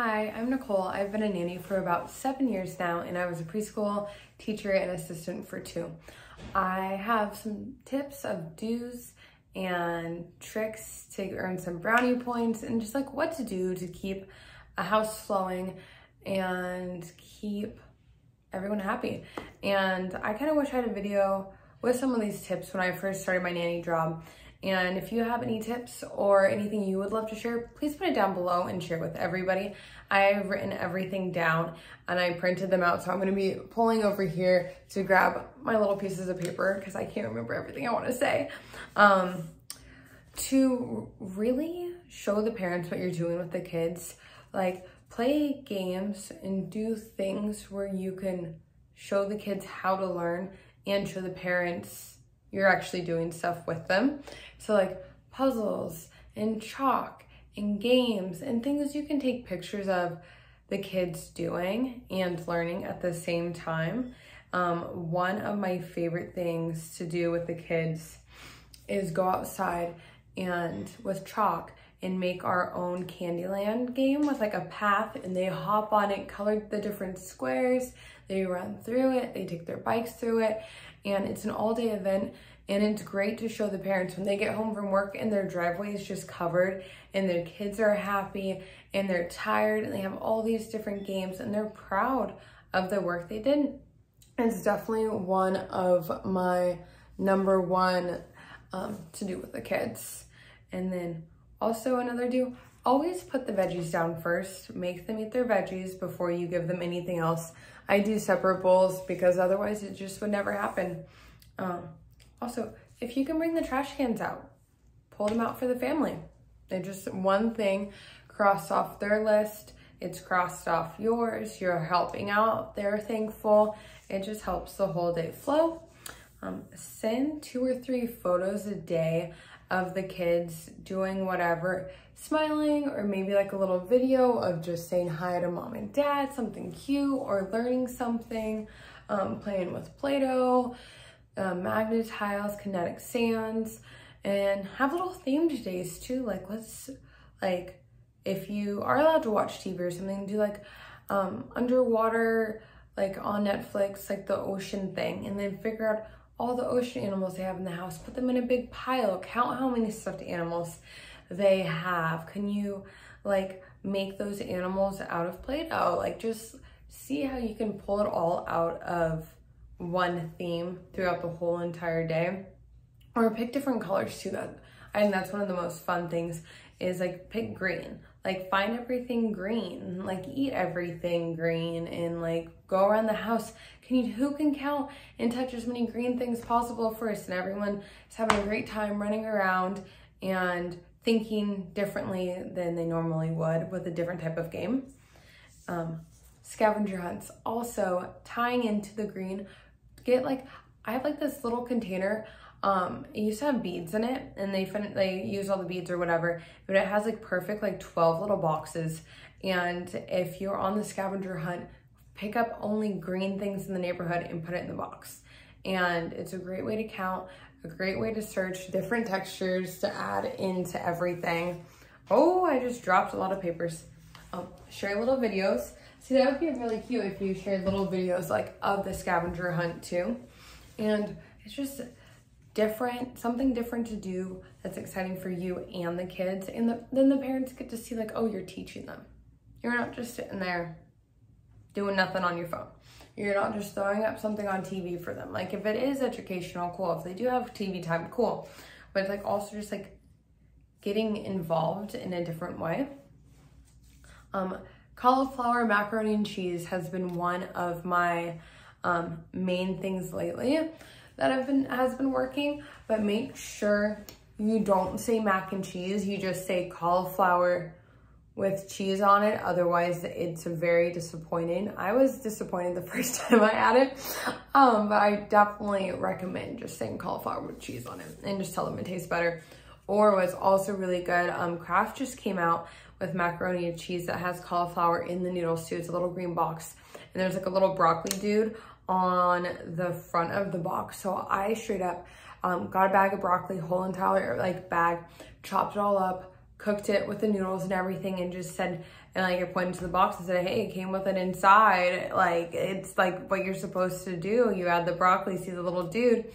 Hi, I'm Nicole. I've been a nanny for about 7 years now, and I was a preschool teacher and assistant for 2. I have some tips of do's and tricks to earn some brownie points and just like what to do to keep a house flowing and keep everyone happy. And I kind of wish I had a video with some of these tips when I first started my nanny job. And if you have any tips or anything you would love to share, please put it down below and share with everybody. I've written everything down and I printed them out. So I'm going to be pulling over here to grab my little pieces of paper because I can't remember everything I want to say. To really show the parents what you're doing with the kids, like play games and do things where you can show the kids how to learn and show the parents you're actually doing stuff with them. So like puzzles and chalk and games and things you can take pictures of the kids doing and learning at the same time. One of my favorite things to do with the kids is go outside and with chalk and make our own Candyland game with like a path, and they hop on it, color the different squares, they run through it, they take their bikes through it, and it's an all-day event, and it's great to show the parents when they get home from work and their driveway is just covered and their kids are happy and they're tired and they have all these different games and they're proud of the work they did. It's definitely one of my #1 to do with the kids. And then also another do, always put the veggies down first. Make them eat their veggies before you give them anything else. I do separate bowls because otherwise it just would never happen. Also, if you can bring the trash cans out, pull them out for the family. They're just one thing, cross off their list. It's crossed off yours. You're helping out. They're thankful. It just helps the whole day flow. Send 2 or 3 photos a day of the kids doing whatever, smiling, or maybe like a little video of just saying hi to mom and dad, something cute, or learning something, playing with Play-Doh, magnet tiles, kinetic sands, and have little themed days too. Like let's, like if you are allowed to watch TV or something, do like underwater, like on Netflix, like the ocean thing, and then figure out all the ocean animals they have in the house, put them in a big pile, count how many stuffed animals they have. Can you like make those animals out of Play-Doh? Like just see how you can pull it all out of one theme throughout the whole entire day. Or pick different colors too. I think that's one of the most fun things is like pick green. Like find everything green, like eat everything green, and like go around the house. Who can count and touch as many green things possible first? And everyone is having a great time running around and thinking differently than they normally would with a different type of game. Scavenger hunts, also tying into the green. Get like, I have like this little container. It used to have beads in it, and they use all the beads or whatever, but it has like perfect like 12 little boxes. And if you're on the scavenger hunt, pick up only green things in the neighborhood and put it in the box. And it's a great way to count, a great way to search, different textures to add into everything. Oh, I just dropped a lot of papers. Share little videos. See, that would be really cute if you shared little videos like of the scavenger hunt too. And it's just different, something different to do that's exciting for you and the kids, and then the parents get to see like, oh, you're teaching them. You're not just sitting there doing nothing on your phone. You're not just throwing up something on TV for them. Like if it is educational, cool. If they do have TV time, cool. But it's like also just like getting involved in a different way. Cauliflower macaroni and cheese has been one of my main things lately that has been working, but make sure you don't say mac and cheese, you just say cauliflower with cheese on it, otherwise it's very disappointing. I was disappointed the first time I had it, but I definitely recommend just saying cauliflower with cheese on it and just tell them it tastes better. Or what's also really good, Kraft just came out with macaroni and cheese that has cauliflower in the noodles too. It's a little green box, and there's like a little broccoli dude on the front of the box. So I straight up got a bag of broccoli, whole entire like bag, chopped it all up, cooked it with the noodles and everything, and just said, and like I pointed to the box and said, hey, it came with it inside. Like, it's like what you're supposed to do. You add the broccoli, see the little dude,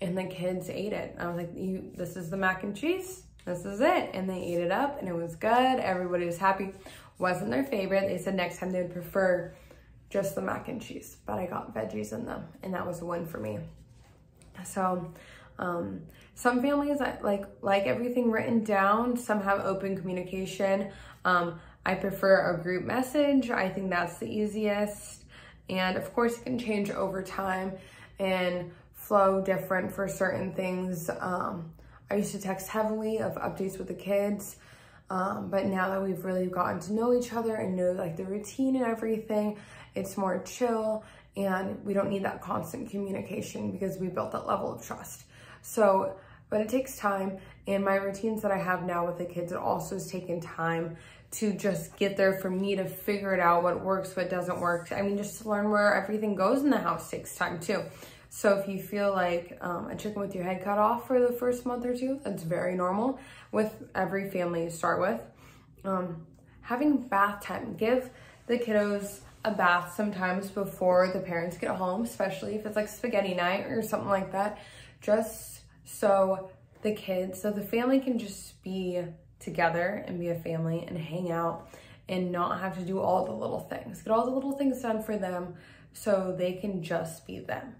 and the kids ate it. I was like, this is the mac and cheese. This is it. And they ate it up, and it was good. Everybody was happy. Wasn't their favorite. They said next time they would prefer just the mac and cheese, but I got veggies in them, and that was one for me. So some families like everything written down. Some have open communication. I prefer a group message. I think that's the easiest. And of course it can change over time and flow different for certain things. I used to text heavily of updates with the kids, but now that we've really gotten to know each other and know like the routine and everything, it's more chill, and we don't need that constant communication because we built that level of trust. So, but it takes time, and my routines that I have now with the kids, it also has taken time to just get there for me to figure it out, what works, what doesn't work. I mean, just to learn where everything goes in the house takes time too. So if you feel like a chicken with your head cut off for the first month or two, that's very normal with every family you start with. Having bath time, give the kiddos a bath sometimes before the parents get home, especially if it's like spaghetti night or something like that, just so the family can just be together and be a family and hang out and not have to do all the little things. Get all the little things done for them so they can just be them.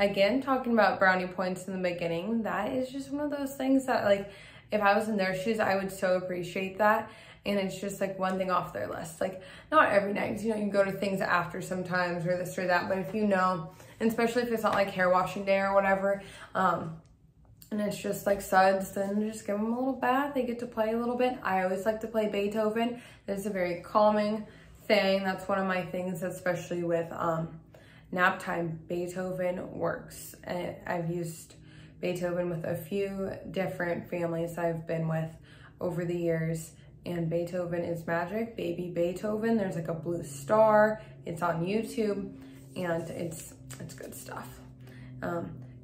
Again, talking about brownie points in the beginning, that is just one of those things that, like, if I was in their shoes, I would so appreciate that. And it's just like one thing off their list. Like, not every night, you know, you can go to things after sometimes or this or that, but if you know, and especially if it's not like hair washing day or whatever, and it's just like suds, then just give them a little bath. They get to play a little bit. I always like to play Beethoven. That's a very calming thing. That's one of my things, especially with, nap time. Beethoven works. I've used Beethoven with a few different families I've been with over the years, and Beethoven is magic. Baby Beethoven, there's like a blue star. It's on YouTube, and it's good stuff.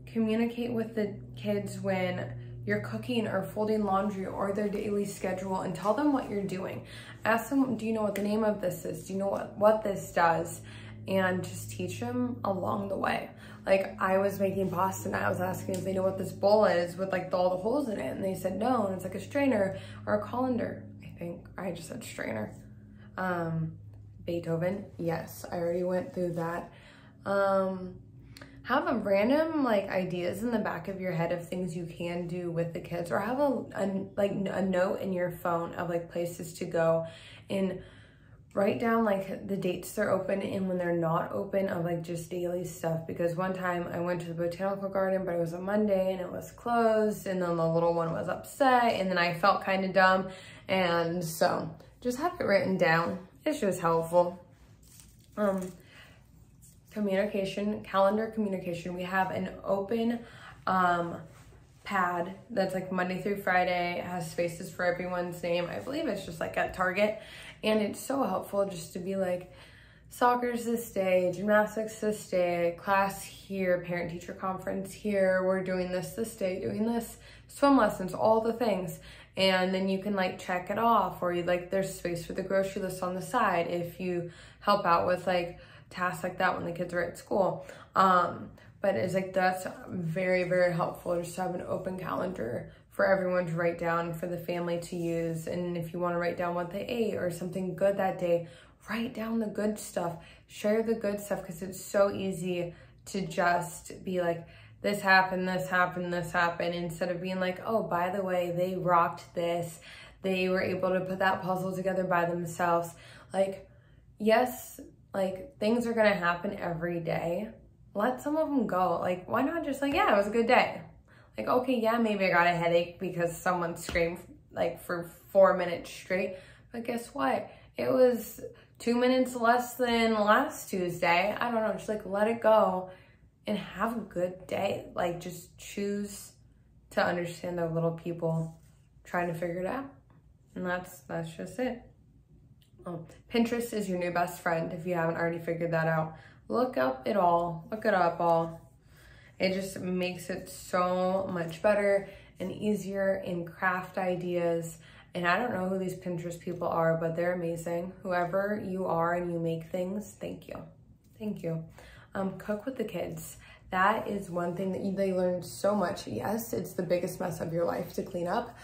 Communicate with the kids when you're cooking or folding laundry or their daily schedule, and tell them what you're doing. Ask them, do you know what the name of this is? Do you know what this does? And just teach them along the way. Like, I was making pasta and I was asking if they know what this bowl is with like all the holes in it, and they said no, and it's like a strainer or a colander, I think. I just said strainer. Beethoven, yes, I already went through that. Have a random like ideas in the back of your head of things you can do with the kids, or have a note in your phone of like places to go, and write down like the dates they're open and when they're not open of like just daily stuff. Because one time I went to the botanical garden, but it was a Monday and it was closed, and then the little one was upset, and then I felt kind of dumb. And so just have it written down. It's just helpful. Communication, calendar communication. We have an open pad that's like Monday through Friday. It has spaces for everyone's name. I believe it's just like at Target. And it's so helpful just to be like, soccer's this day, gymnastics this day, class here, parent-teacher conference here, we're doing this day, doing this, swim lessons, all the things. And then you can like check it off, or you like, there's space for the grocery list on the side if you help out with like tasks like that when the kids are at school. But it's like, that's very, very helpful just to have an open calendar for everyone to write down, for the family to use. And if you want to write down what they ate or something good that day, write down the good stuff, share the good stuff, because it's so easy to just be like, this happened, this happened, this happened, instead of being like, oh, by the way, they rocked this, they were able to put that puzzle together by themselves. Like, yes, like things are gonna happen every day. Let some of them go. Like, why not just like, yeah, it was a good day. Like, okay, yeah, maybe I got a headache because someone screamed like for 4 minutes straight. But guess what? It was 2 minutes less than last Tuesday. I don't know, just like let it go and have a good day. Like, just choose to understand the little people trying to figure it out. And that's just it. Pinterest is your new best friend if you haven't already figured that out. Look it up all. It just makes it so much better and easier, and craft ideas And I don't know who these Pinterest people are, but they're amazing. Whoever you are and you make things, thank you. Thank you. Cook with the kids. That is one thing that they learned so much. Yes, it's the biggest mess of your life to clean up,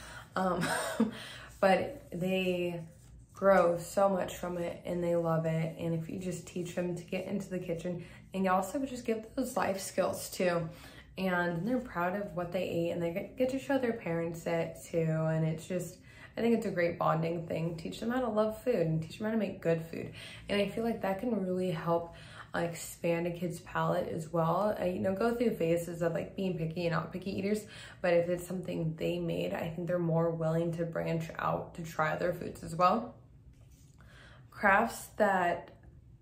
but they grow so much from it and they love it. And if you just teach them to get into the kitchen, and you also just give those life skills too. And they're proud of what they ate and they get to show their parents it too. And it's just, I think it's a great bonding thing. Teach them how to love food and teach them how to make good food. And I feel like that can really help expand a kid's palate as well. You know, go through phases of like being picky and not picky eaters, but if it's something they made, I think they're more willing to branch out to try other foods as well. Crafts that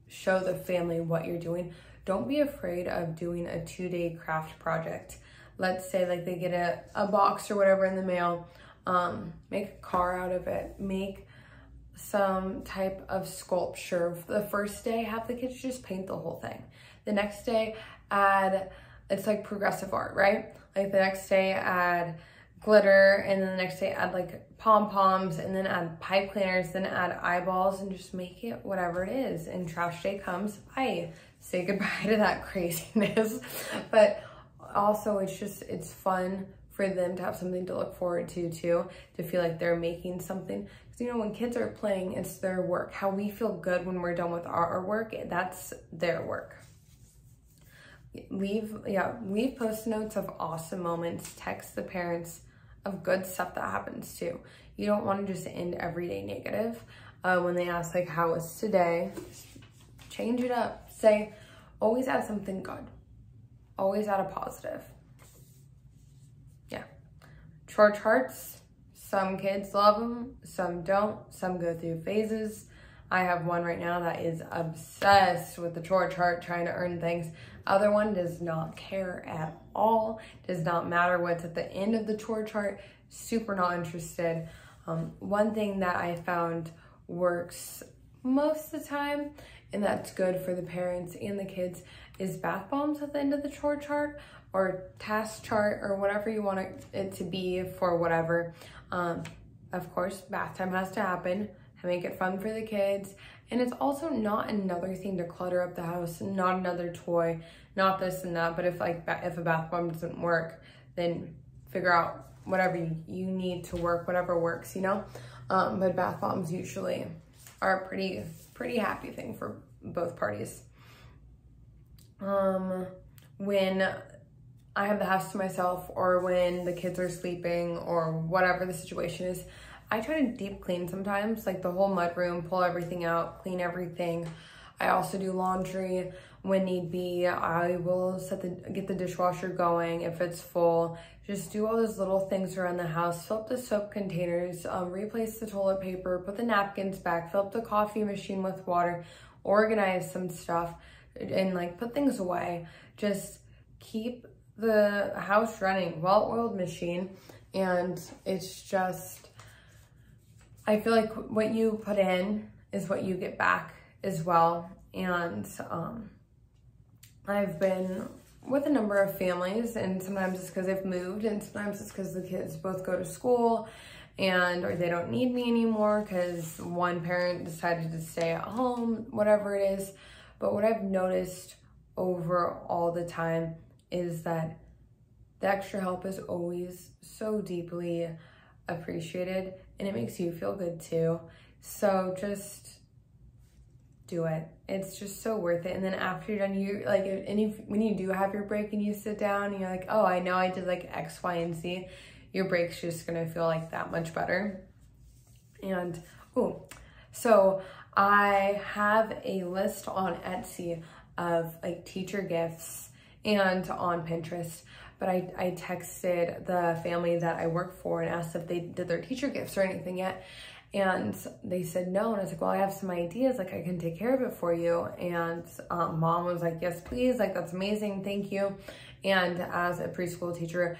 show the family what you're doing. Don't be afraid of doing a two-day craft project. Let's say like they get a box or whatever in the mail. Make a car out of it. Make some type of sculpture. The first day, have the kids just paint the whole thing. The next day, add, it's like progressive art, right? Like the next day, add glitter, and then the next day, add like pom-poms, and then add pipe cleaners, then add eyeballs, and just make it whatever it is. And trash day comes, I say goodbye to that craziness. But also, it's just, it's fun for them to have something to look forward to too, to feel like they're making something. Because you know, when kids are playing, it's their work. How we feel good when we're done with our work, that's their work. Leave post notes of awesome moments. Text the parents of good stuff that happens too. You don't want to just end every day negative. When they ask like, how was today? Change it up. Say, always add something good. Always add a positive. Chore charts, some kids love them, some don't, some go through phases. I have one right now that is obsessed with the chore chart, trying to earn things. Other one does not care at all, does not matter what's at the end of the chore chart, super not interested. One thing that I found works most of the time, and that's good for the parents and the kids, is bath bombs at the end of the chore chart, or task chart, or whatever you want it to be for whatever. Of course, bath time has to happen. Make it fun for the kids. And it's also not another thing to clutter up the house, not another toy, not this and that. But if a bath bomb doesn't work, then figure out whatever you need to work, whatever works, you know? But bath bombs usually are a pretty happy thing for both parties. When I have the house to myself, or when the kids are sleeping, or whatever the situation is, I try to deep clean sometimes, like the whole mud room, pull everything out, clean everything. I also do laundry when need be. I will get the dishwasher going if it's full. Just do all those little things around the house. Fill up the soap containers, replace the toilet paper, put the napkins back, fill up the coffee machine with water, organize some stuff, and like put things away. Just keep the house running, well-oiled machine. And it's just, I feel like what you put in is what you get back as well. And I've been with a number of families, and sometimes it's because they've moved, and sometimes it's because the kids both go to school, and or they don't need me anymore because one parent decided to stay at home, whatever it is. But what I've noticed over all the time is that the extra help is always so deeply appreciated, and it makes you feel good too. So just do it. It's just so worth it. And then after you're done, you like, and if, when you do have your break and you sit down and you're like, oh, I know I did like X, Y, and Z, your break's just gonna feel like that much better. And oh, so I have a list on Etsy of like teacher gifts, and on Pinterest, but I texted the family that I work for and asked if they did their teacher gifts or anything yet, and they said no. And I was like, well, I have some ideas, like I can take care of it for you. And mom was like, yes please, like that's amazing, thank you. And as a preschool teacher,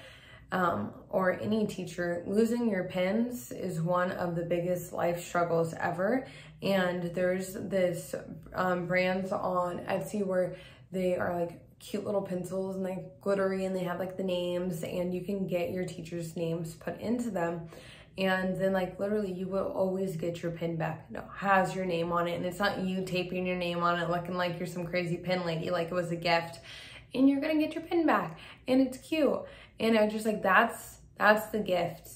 or any teacher, losing your pins is one of the biggest life struggles ever. And there's this brands on Etsy where they are like cute little pencils and like glittery, and they have like the names, and you can get your teacher's names put into them. And then like literally you will always get your pin back that has your name on it. And it's not you taping your name on it looking like you're some crazy pin lady, like it was a gift. And you're gonna get your pin back and it's cute. And I'm just like, that's the gift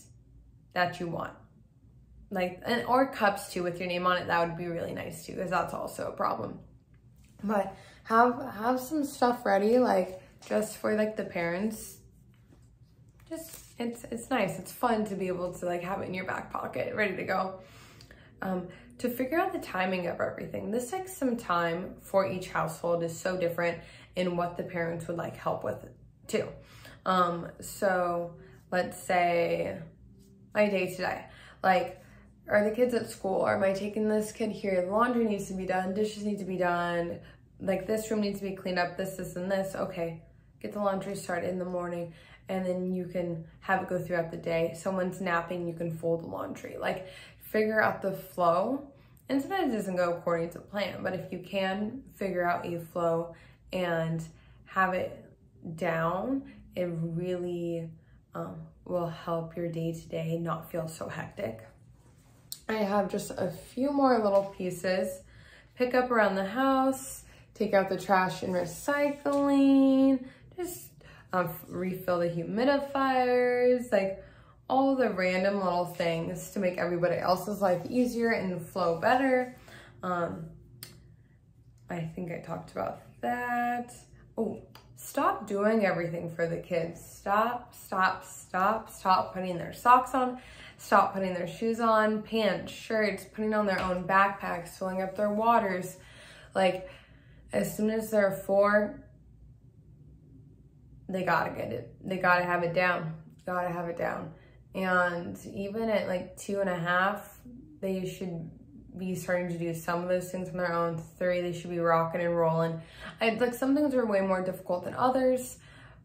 that you want. Like, and or cups too with your name on it, that would be really nice too, because that's also a problem. But have some stuff ready, like just for like the parents. Just it's nice, it's fun to be able to like have it in your back pocket, ready to go. To figure out the timing of everything, this takes some time for each household is so different in what the parents would like help with too. So let's say my day today, like, are the kids at school? Or am I taking this kid here? Laundry needs to be done, dishes need to be done, like this room needs to be cleaned up, this, this, and this. Okay, get the laundry started in the morning and then you can have it go throughout the day. Someone's napping, you can fold the laundry. Like, figure out the flow. And sometimes it doesn't go according to plan, but if you can figure out a flow and have it down, it really will help your day-to-day not feel so hectic. I have just a few more little pieces. Pick up around the house, take out the trash and recycling, just refill the humidifiers, like all the random little things to make everybody else's life easier and flow better. I think I talked about that. Oh, stop doing everything for the kids. Stop putting their socks on, stop putting their shoes on, pants, shirts, putting on their own backpacks, filling up their waters. Like, as soon as they're 4, they gotta get it. They gotta have it down, gotta have it down. And even at like 2.5, they should be starting to do some of those things on their own. 3, they should be rocking and rolling. Like, some things are way more difficult than others,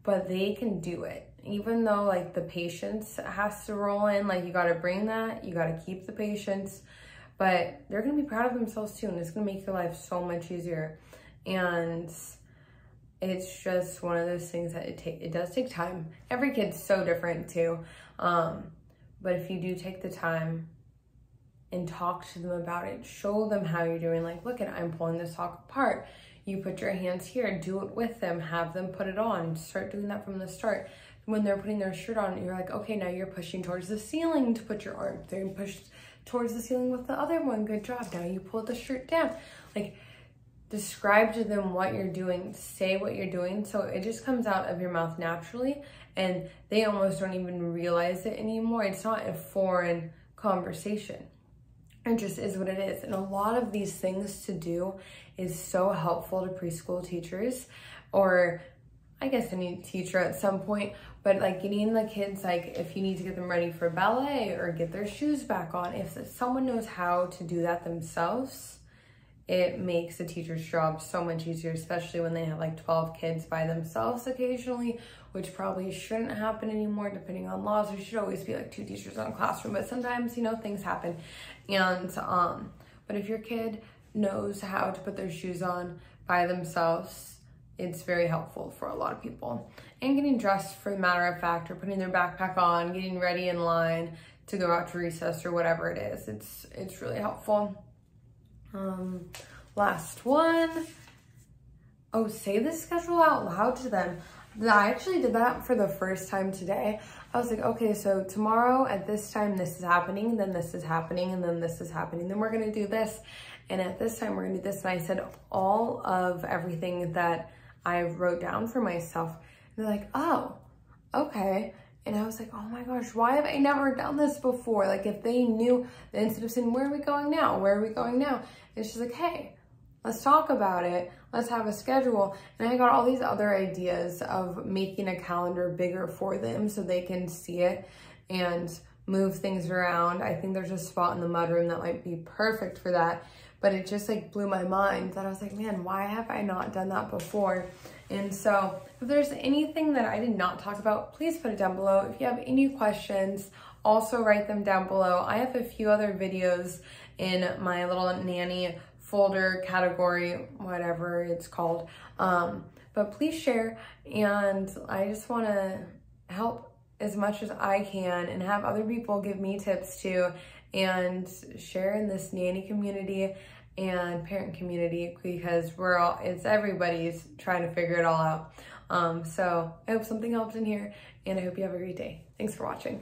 but they can do it. Even though like the patience has to roll in, like you gotta bring that, you gotta keep the patience, but they're gonna be proud of themselves soon. It's gonna make your life so much easier. And it's just one of those things that it does take time. Every kid's so different too. But if you do take the time and talk to them about it, show them how you're doing. Like, look at, I'm pulling this sock apart. You put your hands here, do it with them, have them put it on, start doing that from the start. When they're putting their shirt on, you're like, okay, now you're pushing towards the ceiling to put your arm through, and push towards the ceiling with the other one. Good job. Now you pull the shirt down. Like, describe to them what you're doing, say what you're doing, so it just comes out of your mouth naturally and they almost don't even realize it anymore. It's not a foreign conversation. It just is what it is. And a lot of these things to do is so helpful to preschool teachers, or I guess any teacher at some point, but like getting the kids, like if you need to get them ready for ballet or get their shoes back on, if someone knows how to do that themselves, it makes the teacher's job so much easier, especially when they have like 12 kids by themselves occasionally, which probably shouldn't happen anymore depending on laws. There should always be like 2 teachers in a classroom, but sometimes, you know, things happen. And, but if your kid knows how to put their shoes on by themselves, it's very helpful for a lot of people. And getting dressed, for the matter of fact, or putting their backpack on, getting ready in line to go out to recess or whatever it is, it's really helpful. Last one. Oh, say this schedule out loud to them. I actually did that for the first time today. I was like, okay, so tomorrow at this time, this is happening, then this is happening, and then this is happening, then we're gonna do this, and at this time, we're gonna do this. And I said all of everything that I wrote down for myself. And they're like, oh, okay. And I was like, oh my gosh, why have I never done this before? Like, if they knew, instead of saying, where are we going now? Where are we going now? It's just like, hey, let's talk about it. Let's have a schedule. And I got all these other ideas of making a calendar bigger for them so they can see it and move things around. I think there's a spot in the mudroom that might be perfect for that. But it just like blew my mind that I was like, man, why have I not done that before? And so if there's anything that I did not talk about, please put it down below. If you have any questions, also write them down below. I have a few other videos in my little nanny folder, category, whatever it's called. But please share. And I just want to help as much as I can and have other people give me tips too, and share in this nanny community and parent community, because we're all, it's everybody's trying to figure it all out. So I hope something helped in here, and I hope you have a great day. Thanks for watching.